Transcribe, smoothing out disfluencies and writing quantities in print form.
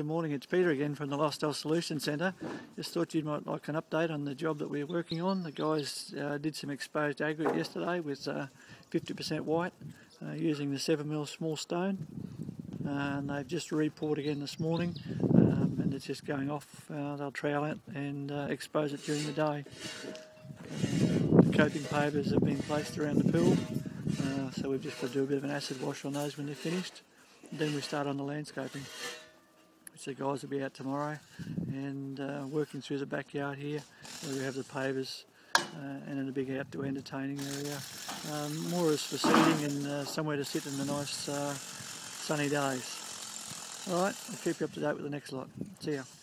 Good morning, it's Peter again from the Lifestyle Solution Centre. Just thought you might like an update on the job that we're working on. The guys did some exposed aggregate yesterday with 50% white using the 7mm small stone. And they've just re-poured again this morning and it's just going off. They'll trowel it and expose it during the day. The coping pavers have been placed around the pool, so we've just got to do a bit of an acid wash on those when they're finished. Then we start on the landscaping, which the guys will be out tomorrow and working through the backyard here where we have the pavers and in a big outdoor entertaining area. More is for seating and somewhere to sit in the nice sunny days. Alright, I'll keep you up to date with the next lot. See ya.